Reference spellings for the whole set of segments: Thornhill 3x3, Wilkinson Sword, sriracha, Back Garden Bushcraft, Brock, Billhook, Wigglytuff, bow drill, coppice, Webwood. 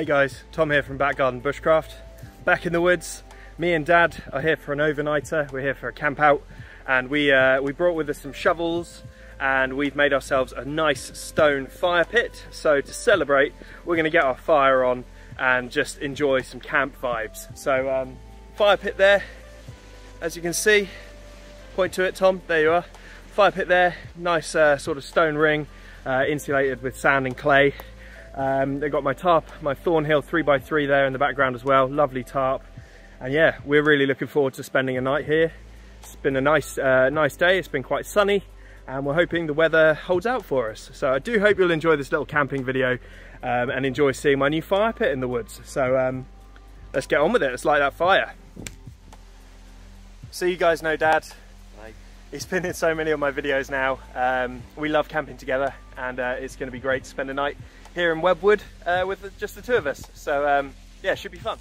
Hey guys, Tom here from Back Garden Bushcraft. Back in the woods, me and Dad are here for an overnighter. We're here for a camp out, and we brought with us some shovels, and we've made ourselves a nice stone fire pit. So to celebrate, we're gonna get our fire on and just enjoy some camp vibes. So fire pit there, as you can see, point to it Tom, there you are. Fire pit there, nice sort of stone ring, insulated with sand and clay. They've got my Thornhill 3x3 there in the background as well, lovely tarp. And yeah, we're really looking forward to spending a night here. It's been a nice day, it's been quite sunny, and we're hoping the weather holds out for us. So I do hope you'll enjoy this little camping video and enjoy seeing my new fire pit in the woods. So let's get on with it, let's light that fire. So you guys know Dad. He's been in so many of my videos now. We love camping together, and it's going to be great to spend a night here in Webwood with just the two of us. So yeah, it should be fun.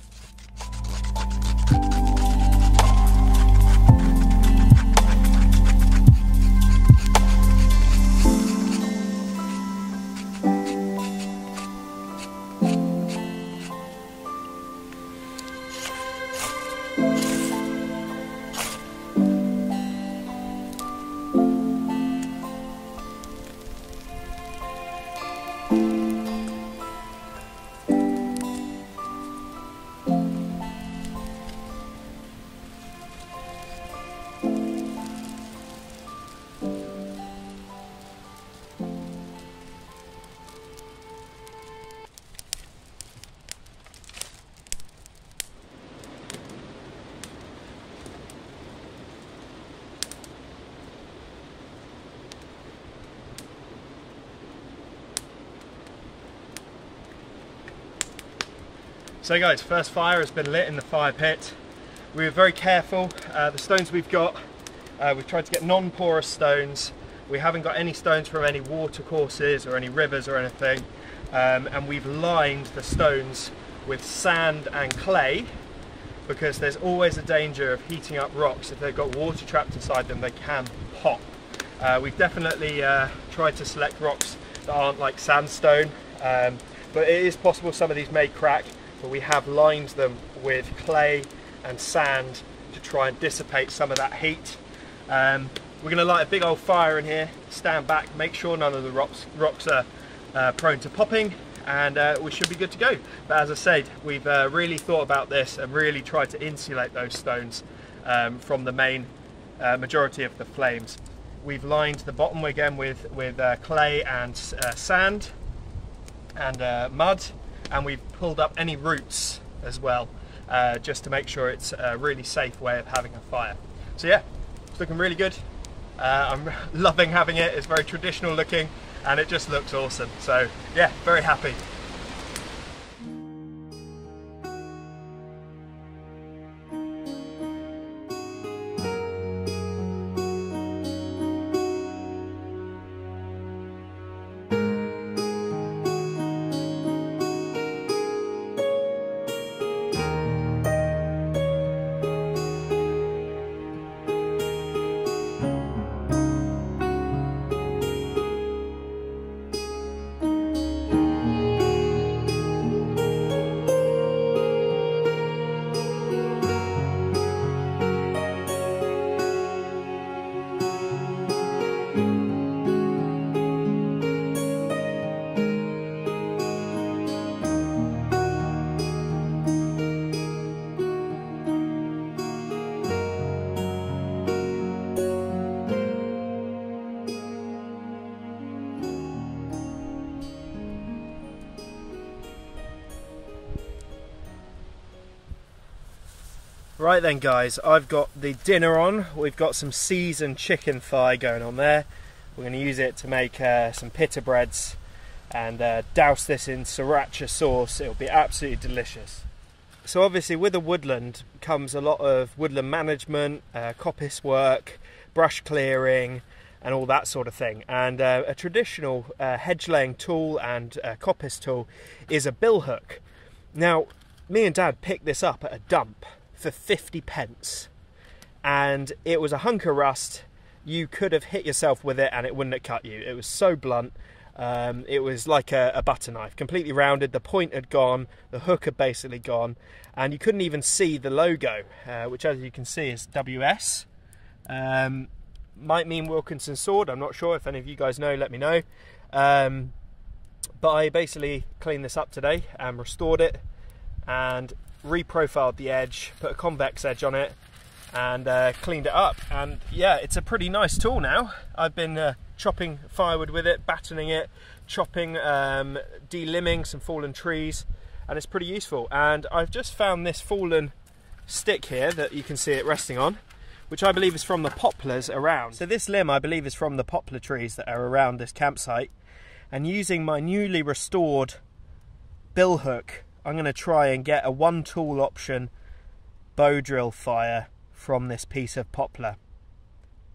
So guys, first fire has been lit in the fire pit. We were very careful. The stones we've got, we've tried to get non-porous stones. We haven't got any stones from any water courses or any rivers or anything. And we've lined the stones with sand and clay because there's always a danger of heating up rocks. If they've got water trapped inside them, they can pop. We've definitely tried to select rocks that aren't like sandstone, but it is possible some of these may crack. But we have lined them with clay and sand to try and dissipate some of that heat. We're gonna light a big old fire in here, stand back, make sure none of the rocks are prone to popping, and we should be good to go. But as I said, we've really thought about this and really tried to insulate those stones from the main majority of the flames. We've lined the bottom again with clay and sand and mud. And we've pulled up any roots as well, just to make sure it's a really safe way of having a fire. So yeah, it's looking really good. I'm loving having it. It's very traditional looking, and it just looks awesome. So yeah, very happy. Right then guys, I've got the dinner on. We've got some seasoned chicken thigh going on there. We're going to use it to make some pita breads and douse this in sriracha sauce. It'll be absolutely delicious. So obviously with the woodland comes a lot of woodland management, coppice work, brush clearing and all that sort of thing. And a traditional hedge laying tool and coppice tool is a billhook. Now, me and Dad picked this up at a dump for 50p, and it was a hunk of rust. You could have hit yourself with it and it wouldn't have cut you. It was so blunt. It was like a butter knife, completely rounded. The point had gone, the hook had basically gone, and you couldn't even see the logo, which as you can see is WS. Might mean Wilkinson Sword, I'm not sure. If any of you guys know, let me know. But I basically cleaned this up today and restored it and reprofiled the edge, put a convex edge on it, and cleaned it up. And yeah, it's a pretty nice tool now. I've been chopping firewood with it, battening it, chopping, delimbing some fallen trees, and it's pretty useful. And I've just found this fallen stick here that you can see it resting on, which I believe is from the poplars around. So this limb, I believe, is from the poplar trees that are around this campsite. And using my newly restored billhook, I'm going to try and get a one-tool option bow drill fire from this piece of poplar.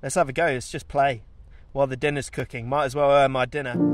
Let's have a go. Let's just play while the dinner's cooking. Might as well earn my dinner.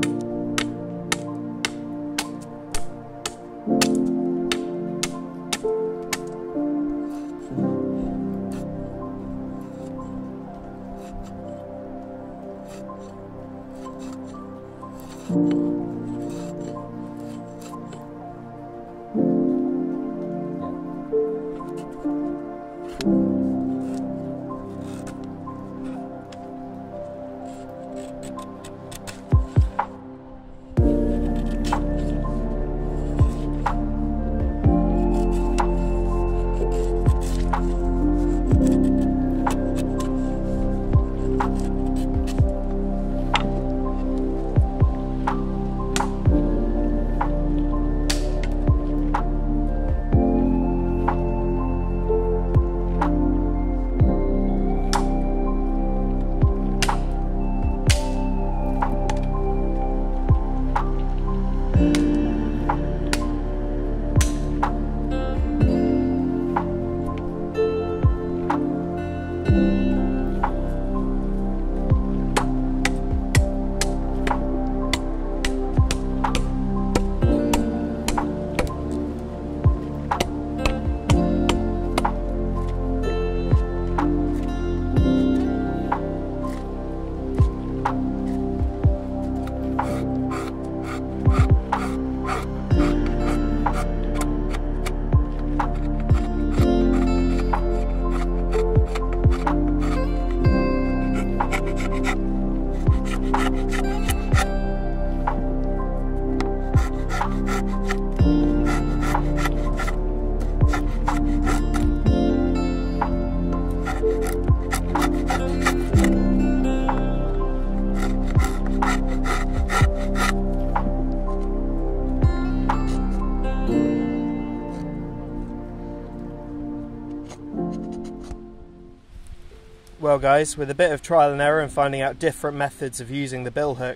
Well guys, with a bit of trial and error and finding out different methods of using the billhook,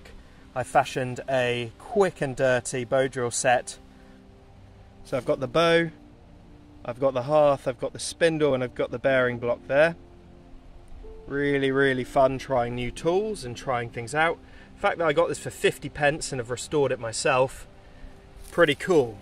I fashioned a quick and dirty bow drill set. So I've got the bow, I've got the hearth, I've got the spindle, and I've got the bearing block there. Really, really fun trying new tools and trying things out. The fact that I got this for 50 pence and have restored it myself, pretty cool.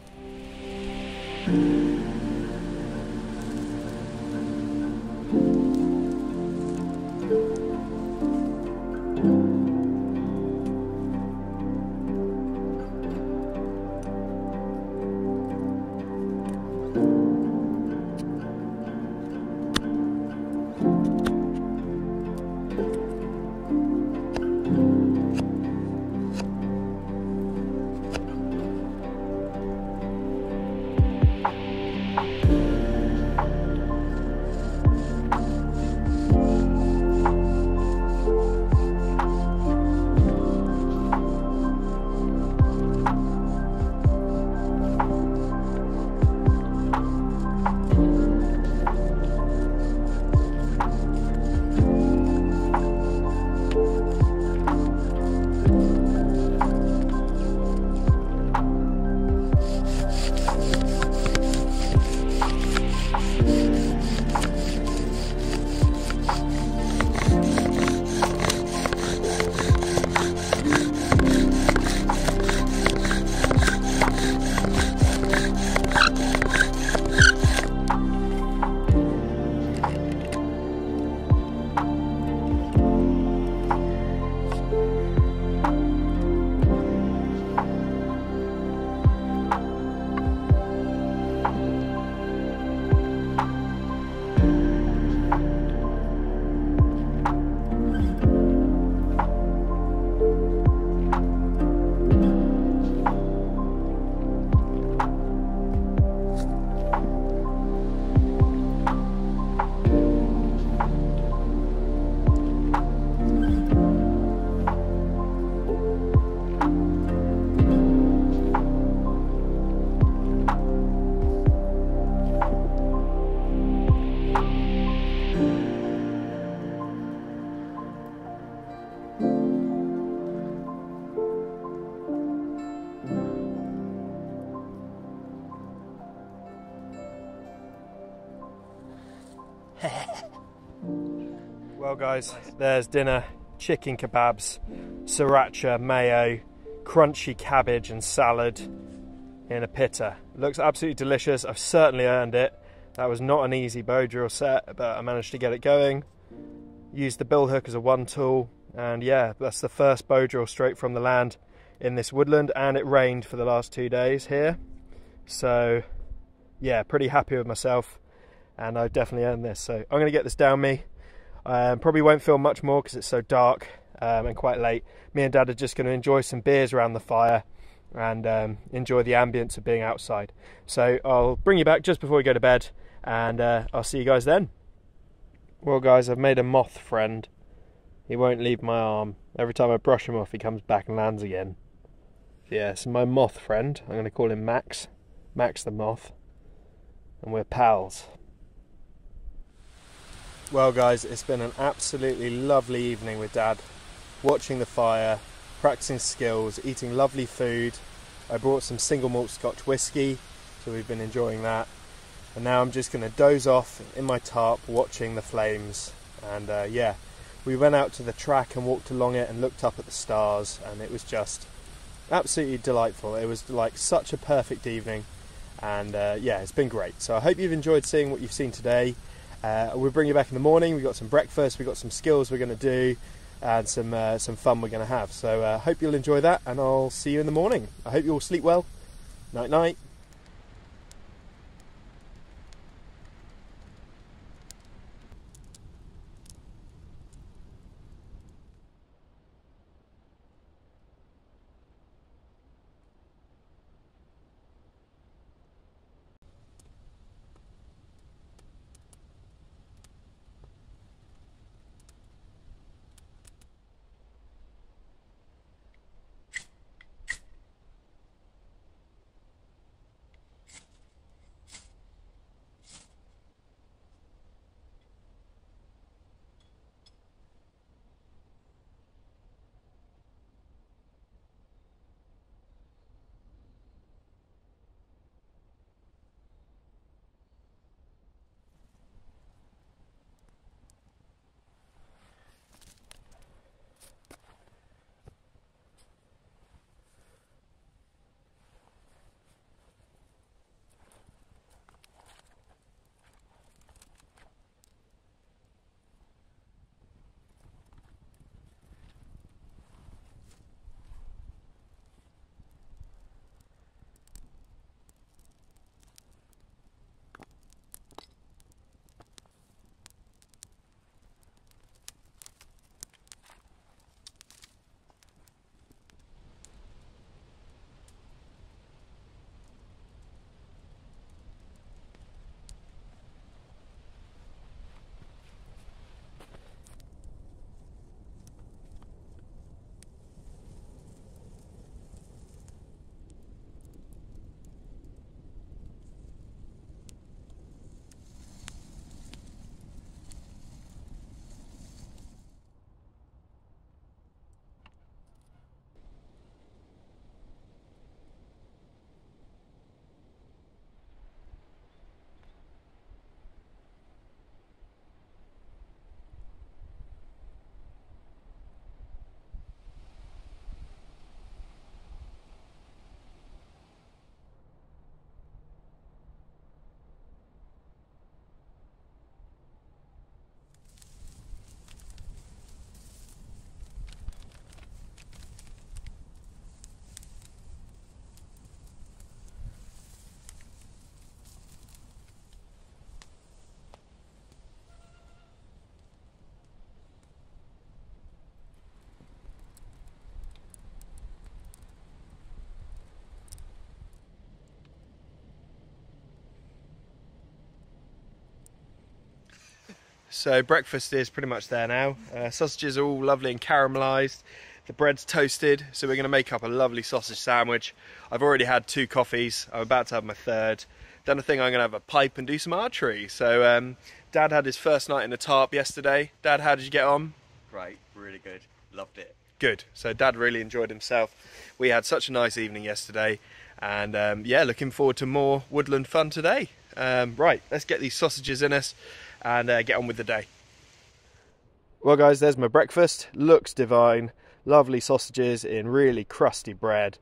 Well guys, there's dinner, chicken kebabs, sriracha, mayo, crunchy cabbage and salad in a pita. Looks absolutely delicious. I've certainly earned it. That was not an easy bow drill set, but I managed to get it going. Used the billhook as a one tool, and yeah, that's the first bow drill straight from the land in this woodland, and it rained for the last 2 days here. So yeah, pretty happy with myself, and I've definitely earned this. So I'm gonna get this down me. Probably won't film much more because it's so dark and quite late. Me and Dad are just gonna enjoy some beers around the fire and enjoy the ambience of being outside. So I'll bring you back just before we go to bed, and I'll see you guys then. Well guys, I've made a moth friend. He won't leave my arm. Every time I brush him off, he comes back and lands again. Yeah, so my moth friend, I'm gonna call him Max. Max the moth. And we're pals. Well guys, it's been an absolutely lovely evening with Dad, watching the fire, practicing skills, eating lovely food. I brought some single malt Scotch whiskey, so we've been enjoying that. And now I'm just going to doze off in my tarp watching the flames. And yeah, we went out to the track and walked along it and looked up at the stars, and it was just absolutely delightful. It was like such a perfect evening, and yeah, it's been great. So I hope you've enjoyed seeing what you've seen today. We'll bring you back in the morning. We've got some breakfast, we've got some skills we're going to do, and some fun we're going to have. So hope you'll enjoy that, and I'll see you in the morning. I hope you all sleep well. Night night. So breakfast is pretty much there now. Sausages are all lovely and caramelised. The bread's toasted, so we're going to make up a lovely sausage sandwich. I've already had 2 coffees. I'm about to have my 3rd. Then I think I'm going to have a pipe and do some archery. So Dad had his first night in the tarp yesterday. Dad, how did you get on? Great, really good. Loved it. Good. So Dad really enjoyed himself. We had such a nice evening yesterday, and yeah, looking forward to more woodland fun today. Right, let's get these sausages in us and get on with the day. Well guys, there's my breakfast. Looks divine. Lovely sausages in really crusty bread.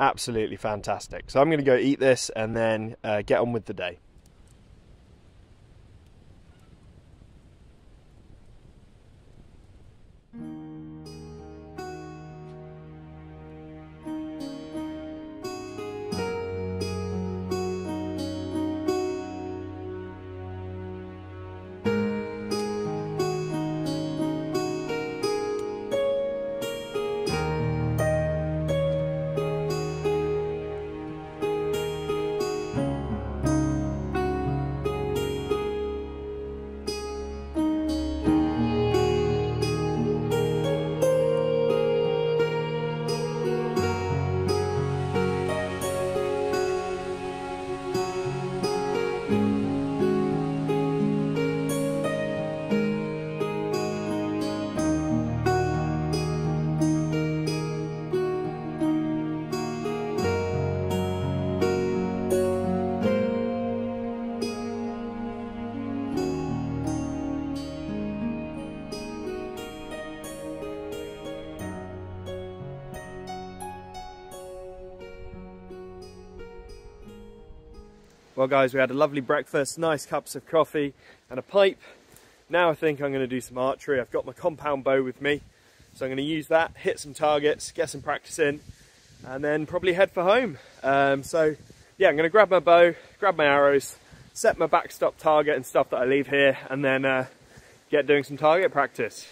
Absolutely fantastic. So I'm going to go eat this and then get on with the day. Well guys, we had a lovely breakfast, nice cups of coffee and a pipe. Now I think I'm going to do some archery. I've got my compound bow with me, so I'm going to use that, hit some targets, get some practice in, and then probably head for home. So yeah, I'm going to grab my bow, grab my arrows, set my backstop target and stuff that I leave here, and then get doing some target practice.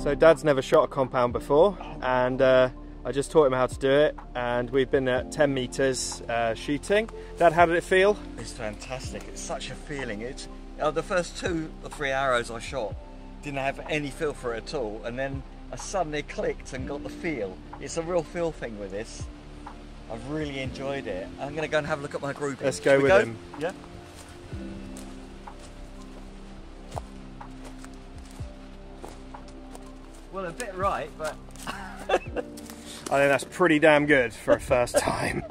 So Dad's never shot a compound before, and I just taught him how to do it, and we've been at 10 meters shooting. Dad, how did it feel? It's fantastic. It's such a feeling. It's the first 2 or 3 arrows I shot, didn't have any feel for it at all, and then I suddenly clicked and got the feel. It's a real feel thing with this. I've really enjoyed it. I'm going to go and have a look at my grouping. Let's go with him. Yeah. Well, a bit right, but... I think that's pretty damn good for a first time.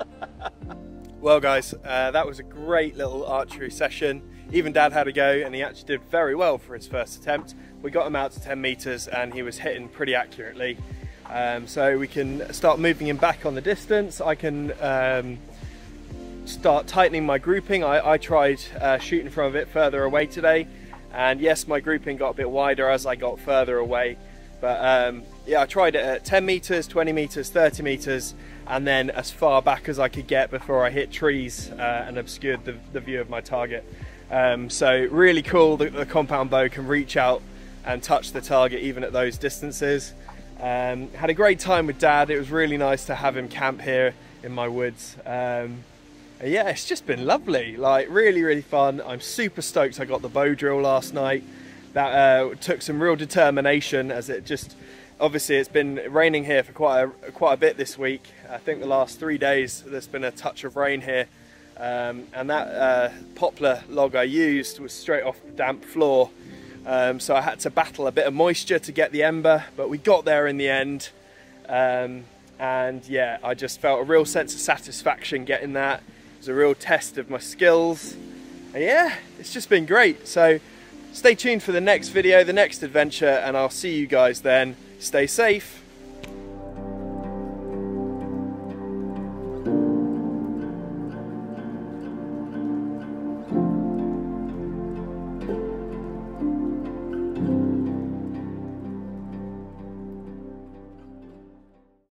Well guys, that was a great little archery session. Even Dad had a go, and he actually did very well for his first attempt. We got him out to 10 meters and he was hitting pretty accurately. So we can start moving him back on the distance. I can start tightening my grouping. I tried shooting from a bit further away today, and yes, my grouping got a bit wider as I got further away. But yeah, I tried it at 10 meters, 20 meters, 30 meters, and then as far back as I could get before I hit trees and obscured the view of my target. So really cool that the compound bow can reach out and touch the target even at those distances. Had a great time with Dad. It was really nice to have him camp here in my woods. Yeah, it's just been lovely, like really, really fun. I'm super stoked I got the bow drill last night. That took some real determination, as it just, obviously it's been raining here for quite a bit this week. I think the last 3 days there's been a touch of rain here, and that poplar log I used was straight off the damp floor, so I had to battle a bit of moisture to get the ember, but we got there in the end. And yeah, I just felt a real sense of satisfaction getting that. It was a real test of my skills, and yeah, it's just been great. So stay tuned for the next video, the next adventure, and I'll see you guys then. Stay safe.